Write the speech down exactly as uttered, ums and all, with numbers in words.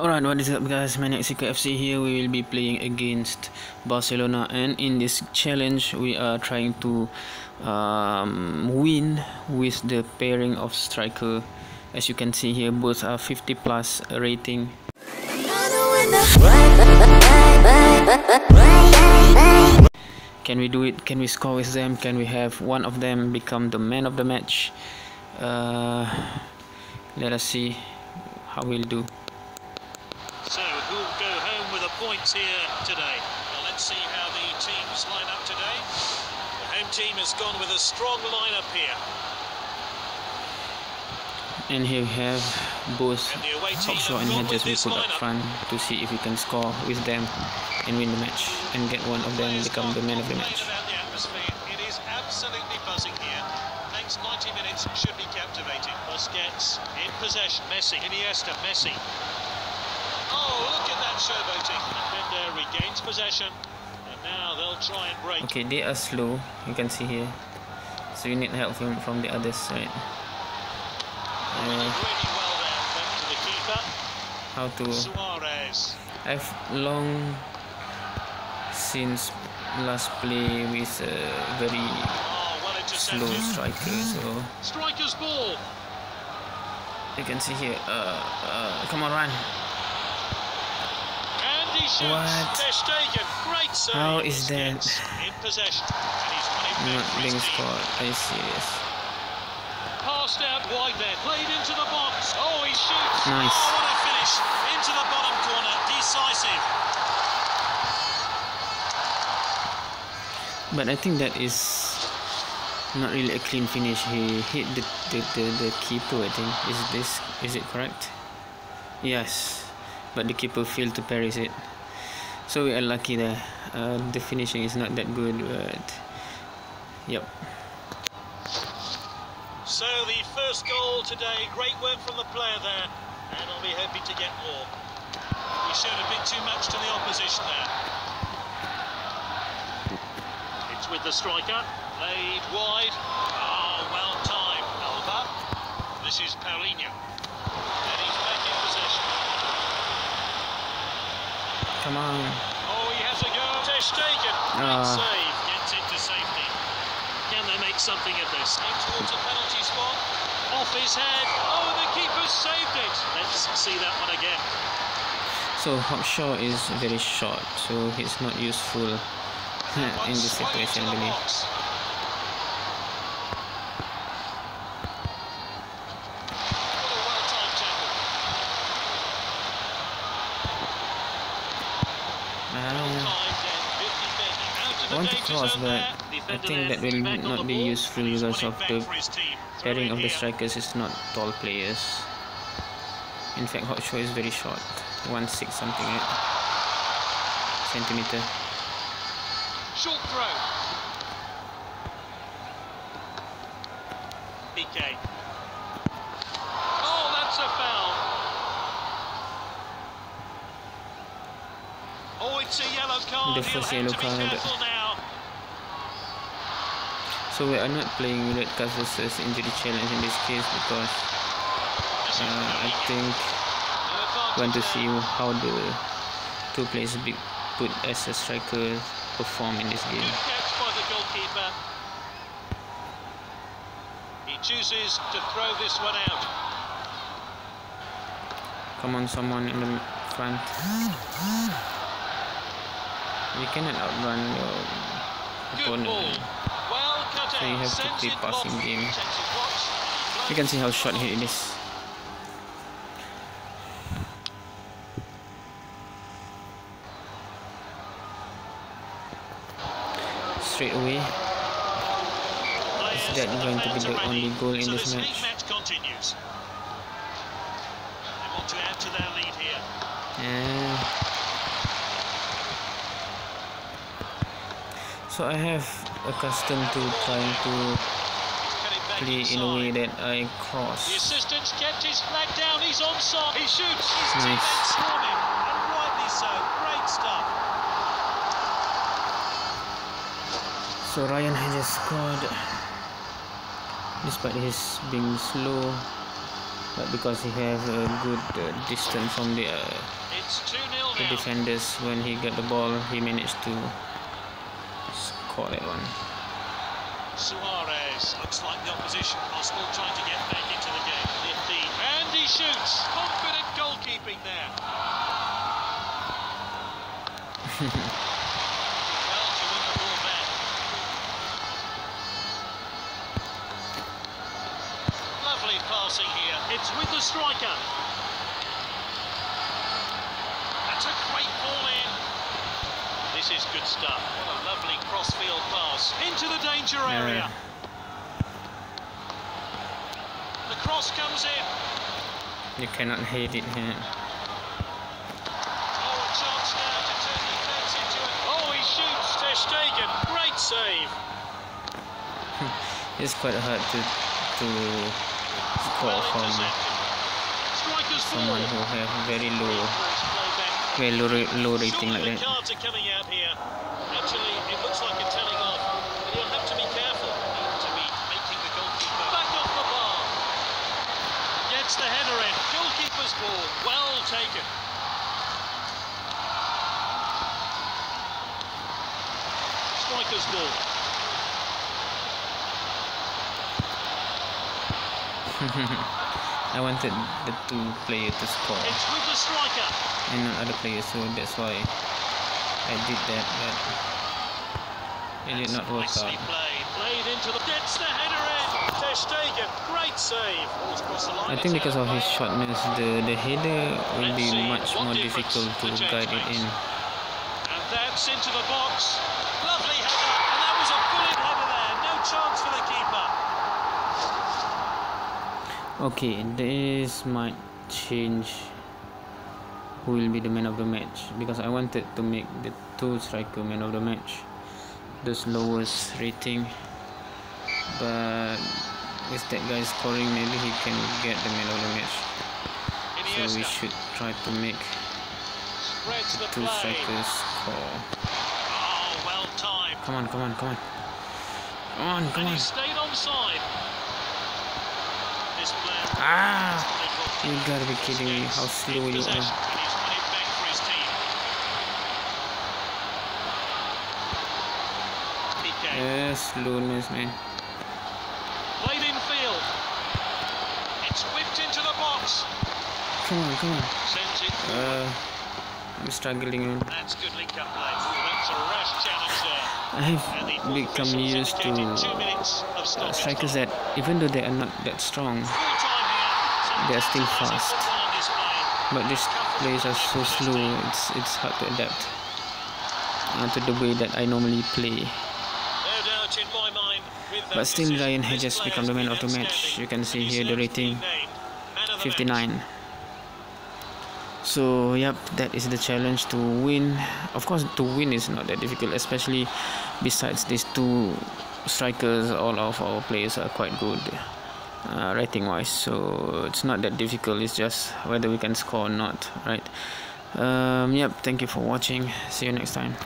Alright, what is up guys, ManiacSicko F C here. We will be playing against Barcelona, and in this challenge we are trying to um, win with the pairing of striker. As you can see here, both are fifty plus rating. Can we do it? Can we score with them? Can we have one of them become the man of the match? Uh, let us see how we'll do. Points here today. Well, let's see how the teams line up today. The home team has gone with a strong lineup here. And here we have both offshore and hedges we put up front to see if we can score with them and win the match and get one of them and become the man of the match. It is absolutely buzzing here. Next ninety minutes should be captivating. Busquets in possession. Messi. Iniesta. Messi. Oh, look at that showboating. And then regains possession. And now they'll try and break. Okay, they are slow. You can see here. So you need help from, from the other side. Uh, really well there. Back to the keeper. How to... Suarez. I've long since last play with a very oh, well slow striker. So... Striker's ball. You can see here. Uh, uh, come on, run. What? Ter Stegen, great save. How is that? In possession. And he's not being scored. Are you serious? Passed out wide there. Played into the box. Oh, he shoots. Nice. Oh, what a finish. Into the bottom corner. Decisive. But I think that is not really a clean finish. He hit the the, the, the keeper, I think. Is this is it correct? Yes. But the keeper failed to parry it. So we are lucky there. Uh, the finishing is not that good, but yep. So the first goal today, great work from the player there, and I'll be hoping to get more. We showed a bit too much to the opposition there. It's with the striker, laid wide. Oh, well timed, Alba. This is Paulinho. And he's back in possession. Come on. Oh, he has a go. Ter Stegen. Great save. Gets it to safety. Can they make something of this? Aims towards a penalty spot. Off his head. Oh, the keeper saved it. Let's see that one again. So, Hopshaw is very short, so it's not useful in this situation, I believe. I want to cross, but I think that will not be useful because of the pairing of the strikers is not tall players. In fact, Hopshaw is very short, one six something right? centimeter. Short throw. P K. Oh, that's a foul. Oh, it's a yellow card. The first yellow card. So we are not playing red card versus injury challenge in this case because uh, I think we want to see how the two players be put as a striker perform in this game. He chooses to throw this one out. Come on, someone in the front. We cannot outrun your opponent. So you have to play passing game. You can see how short here it is. Straight away. Is that going to be the only goal in this match? Yeah. So I have accustomed to trying to play in a way that I cross. The assistant's kept his flag down, he's onside, he shoots, his teammates swarm him, and rightly so, great stuff. So Ryan has just scored, despite his being slow, uh, because he has a good uh, distance from the, uh, the defenders. When he got the ball, he managed to score that one. Suarez looks like the opposition are still trying to get back into the game. Indeed. And he shoots. Confident goalkeeping there. It's with the striker. That's a great ball in. This is good stuff. What a lovely crossfield pass into the danger area. Yeah. The cross comes in. You cannot hate it here. Oh, a chance now to turn the defense into it. Oh, he shoots. Ter Stegen. Great save. It's quite hard to to. Well from someone who have very low, very low, low rating like that. Cards are coming out here. Actually, it looks like a telling off. You'll have to be careful to be making the goalkeeper back off the bar. Gets the header in. Goalkeeper's ball. Well taken. Striker's ball. I wanted the two players to score and not other players, so that's why I did that, but it did not work out. I think because of his shortness, the, the header will be much more difficult to guide it in. And that's into the box. Lovely header, and that was a brilliant header there. No chance for the keeper. Okay, this might change who will be the man of the match, because I wanted to make the two striker man of the match, the lowest rating, but with that guy scoring, maybe he can get the man of the match. So we should try to make the two strikers score. Come on, come on, come on. Come on, come on. Ah, you gotta be kidding me, how slow you are. Yeah, slowness, man. Played in field. It's whipped into the box. Come on, come on. Uh, I'm struggling, man. That's good link up play. That's a rash challenge there. I've become used to uh, strikers that, even though they are not that strong, they are still fast, but these players are so slow, it's it's hard to adapt uh, to the way that I normally play. But still, Ryan has just become the man of the match. You can see here the rating, fifty-nine. So yep, that is the challenge to win. Of course, to win is not that difficult, especially besides these two strikers, all of our players are quite good uh, rating wise, so it's not that difficult. It's just whether we can score or not, right? Um, yep, thank you for watching. See you next time.